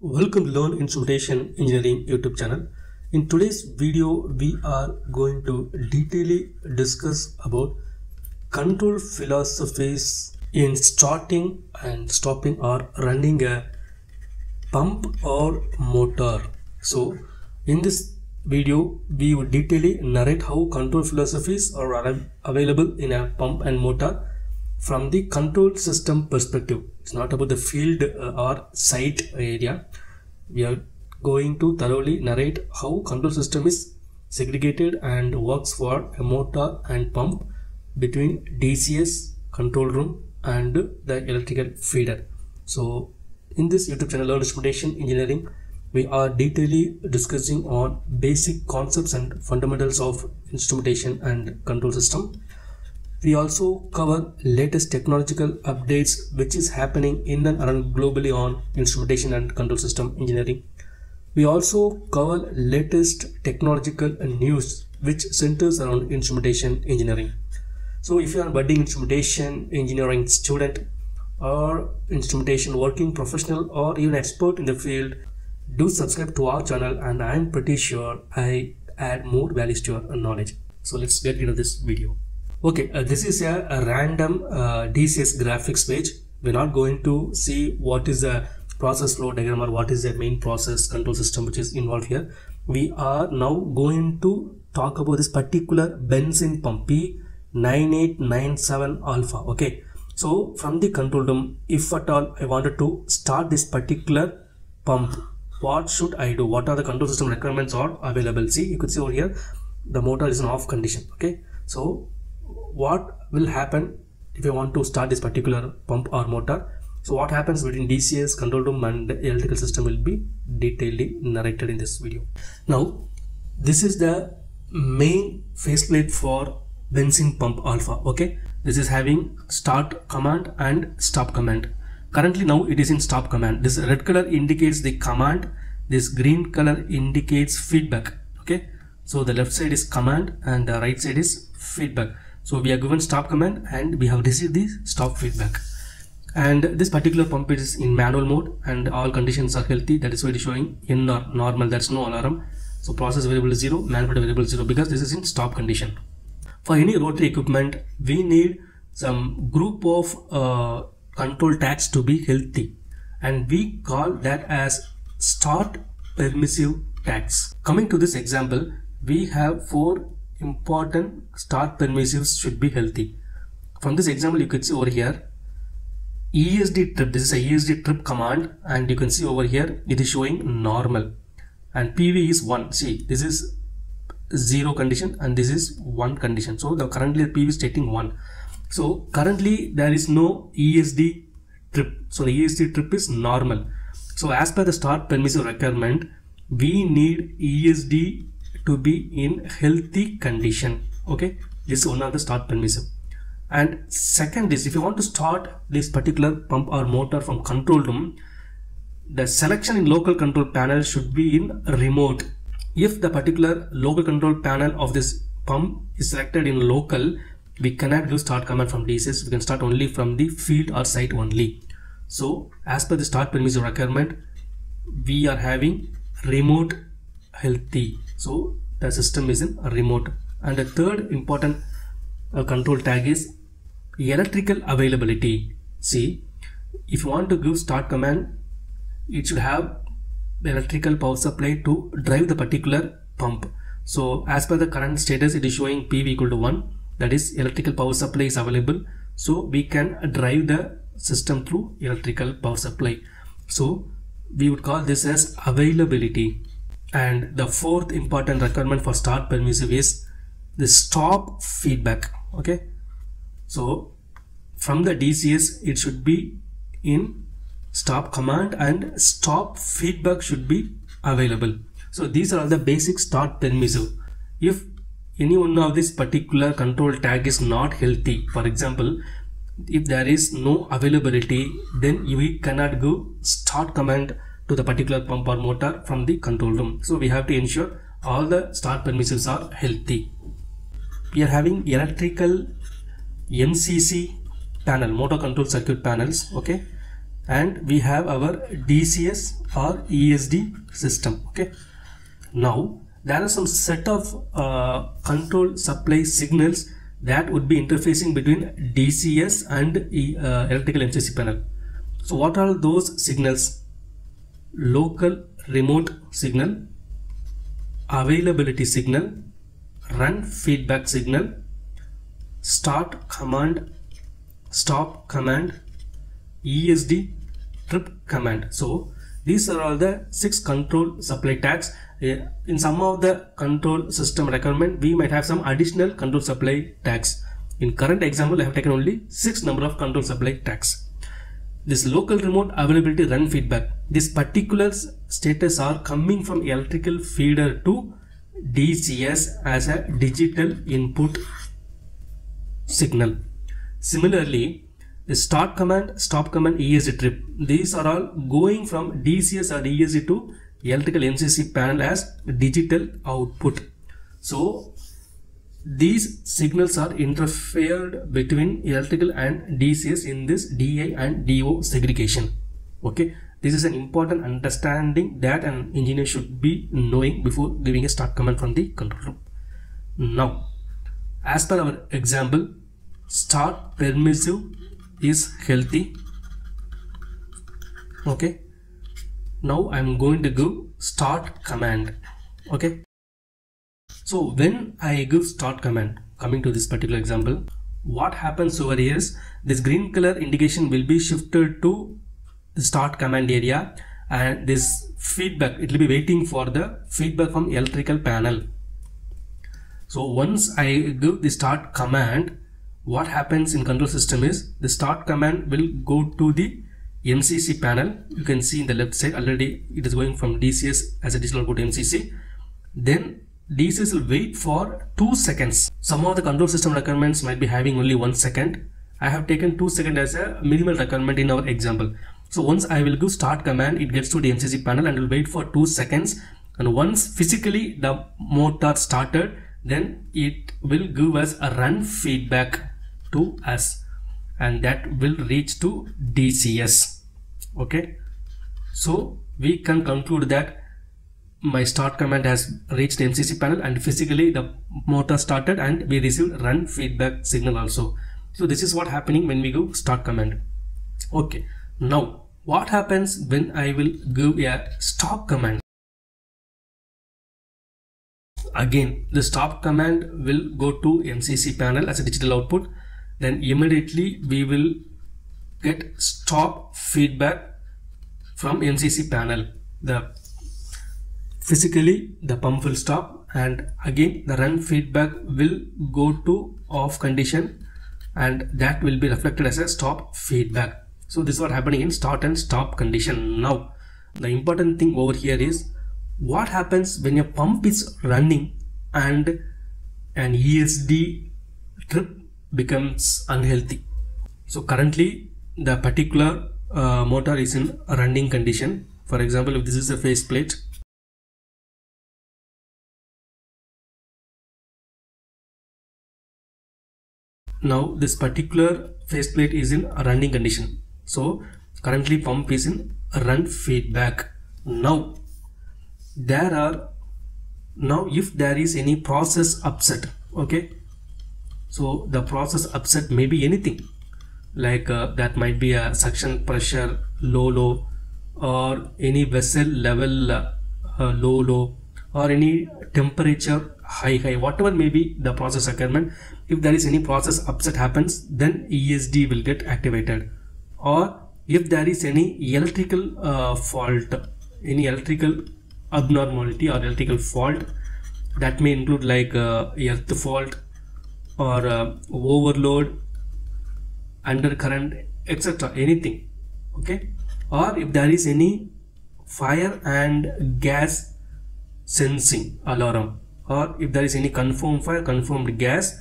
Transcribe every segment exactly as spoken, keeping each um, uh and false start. Welcome to Learn Instrumentation Engineering YouTube channel. In today's video, we are going to detailedly discuss about control philosophies in starting and stopping or running a pump or motor. So in this video, we will detailedly narrate how control philosophies are available in a pump and motor from the control system perspective. It's not about the field or site area. We are going to thoroughly narrate how control system is segregated and works for a motor and pump between D C S control room and the electrical feeder. So in this YouTube channel Learn Instrumentation Engineering, we are detailedly discussing on basic concepts and fundamentals of instrumentation and control system. We also cover latest technological updates which is happening in and around globally on instrumentation and control system engineering. We also cover latest technological news which centers around instrumentation engineering. So if you are a budding instrumentation engineering student or instrumentation working professional or even expert in the field, do subscribe to our channel and I am pretty sure I add more values to your knowledge. So let's get into this video. Okay, uh, this is a, a random uh, D C S graphics page. We're not going to see what is the process flow diagram or what is the main process control system which is involved here. We are now going to talk about this particular benzene pump p nine eight nine seven alpha. Okay, so from the control room, if at all I wanted to start this particular pump, what should I do? What are the control system requirements are available? See, you could see over here the motor is in off condition. Okay, so what will happen if you want to start this particular pump or motor? So what happens between D C S, control room and the electrical system will be detailedly narrated in this video. Now this is the main faceplate for benzene pump alpha. Okay, this is having start command and stop command. Currently now it is in stop command. This red color indicates the command, this green color indicates feedback. Okay, so the left side is command and the right side is feedback. So we are given stop command and we have received the stop feedback. And this particular pump is in manual mode and all conditions are healthy. That is why it is showing in or normal. That's no alarm. So process variable is zero, manufacturer variable zero because this is in stop condition. For any rotary equipment, we need some group of uh, control tags to be healthy. And we call that as start permissive tags. Coming to this example, we have four important start permissives should be healthy. From this example, you could see over here E S D trip. This is a E S D trip command and you can see over here it is showing normal and P V is one. See, this is zero condition and this is one condition. So the currently the P V is stating one. So currently there is no E S D trip. So the E S D trip is normal. So as per the start permissive requirement, we need E S D to be in healthy condition. Okay, this is one of the start permissive. And second is, if you want to start this particular pump or motor from control room, the selection in local control panel should be in remote. If the particular local control panel of this pump is selected in local, we cannot do start command from D C S. We can start only from the field or site only. So as per the start permissive requirement, we are having remote healthy. So the system is in remote. And the third important uh, control tag is electrical availability. See, if you want to give start command, it should have electrical power supply to drive the particular pump. So as per the current status, it is showing P V equal to one. That is, electrical power supply is available. So we can drive the system through electrical power supply. So we would call this as availability. And the fourth important requirement for start permissive is the stop feedback. Okay, so from the D C S it should be in stop command and stop feedback should be available. So these are all the basic start permissive. If any one of this particular control tag is not healthy, for example, if there is no availability, then we cannot go start command to the particular pump or motor from the control room. So we have to ensure all the start permissives are healthy. We are having electrical M C C panel, motor control circuit panels. Okay, and we have our D C S or E S D system. Okay, now there are some set of uh, control supply signals that would be interfacing between D C S and e, uh, electrical M C C panel. So what are those signals? Local remote signal, availability signal, run feedback signal, start command, stop command, E S D, trip command. So these are all the six control supply tags. In some of the control system requirement, we might have some additional control supply tags. In current example, I have taken only six number of control supply tags. This local remote, availability, run feedback, this particular status are coming from electrical feeder to D C S as a digital input signal. Similarly, the start command, stop command, E S D, trip, these are all going from D C S or E S D to electrical M C C panel as digital output. So these signals are interfered between electrical and D C S in this D I and D O segregation. Okay, this is an important understanding that an engineer should be knowing before giving a start command from the control room. Now, as per our example, start permissive is healthy. Okay, now I am going to give start command. Okay, so when I give start command, coming to this particular example, what happens over here is this green color indication will be shifted to the start command area, and this feedback, it will be waiting for the feedback from electrical panel. So once I give the start command, what happens in control system is the start command will go to the M C C panel. You can see in the left side already it is going from D C S as a digital output to M C C. Then D C S will wait for two seconds. Some of the control system requirements might be having only one second. I have taken two seconds as a minimal requirement in our example. So once I will give start command, it gets to the M C C panel and will wait for two seconds, and once physically the motor started, then it will give us a run feedback to us, and that will reach to D C S. Okay, so we can conclude that my start command has reached M C C panel and physically the motor started and we received run feedback signal also. So this is what happening when we give start command. Okay, now what happens when I will give a stop command? Again, the stop command will go to M C C panel as a digital output. Then immediately we will get stop feedback from M C C panel. The physically the pump will stop, and again the run feedback will go to off condition, and that will be reflected as a stop feedback. So this is what happening in start and stop condition. Now the important thing over here is what happens when a pump is running and an E S D trip becomes unhealthy. So currently the particular uh, motor is in a running condition. For example, if this is a face plate, now this particular face plate is in a running condition. So currently pump is in a run feedback. Now there are now if there is any process upset, okay, so the process upset may be anything, like uh, that might be a suction pressure low low, or any vessel level uh, uh, low low, or any temperature high high, whatever may be the process requirement. If there is any process upset happens, then E S D will get activated. Or if there is any electrical uh, fault, any electrical abnormality or electrical fault, that may include like uh, earth fault, or uh, overload, undercurrent, et cetera, anything. Okay, or if there is any fire and gas sensing alarm, or if there is any confirmed fire, confirmed gas,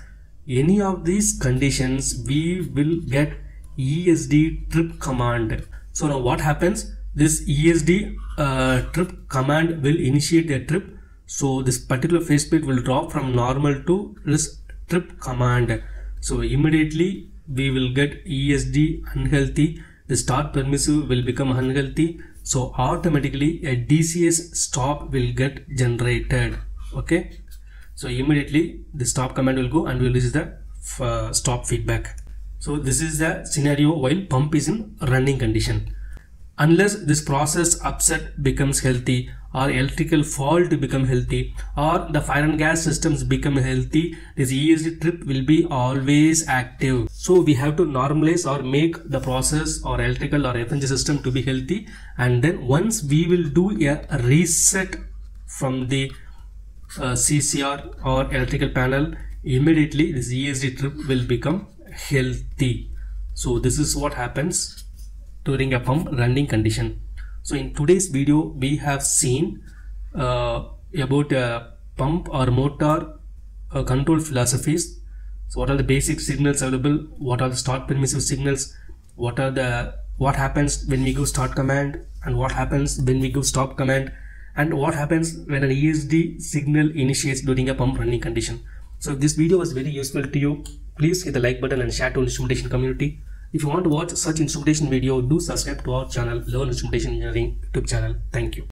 any of these conditions we will get E S D trip command. So now what happens, this E S D uh, trip command will initiate a trip. So this particular faceplate will drop from normal to this trip command. So immediately we will get E S D unhealthy the start permissive will become unhealthy, so automatically a D C S stop will get generated. Okay, so immediately the stop command will go and will reach the uh, stop feedback. So this is the scenario while pump is in running condition. Unless this process upset becomes healthy, or electrical fault become healthy, or the fire and gas systems become healthy, this E S D trip will be always active. So we have to normalize or make the process or electrical or F N G system to be healthy, and then once we will do a reset from the uh, C C R or electrical panel, immediately this E S D trip will become healthy. So this is what happens during a pump running condition. So in today's video we have seen uh, about uh, pump or motor uh, control philosophies. So what are the basic signals available, what are the start permissive signals, what are the what happens when we give start command, and what happens when we give stop command, and what happens when an E S D signal initiates during a pump running condition. So if this video was very useful to you, please hit the like button and share to the instrumentation community. If you want to watch such instrumentation video, do subscribe to our channel, Learn Instrumentation Engineering YouTube channel. Thank you.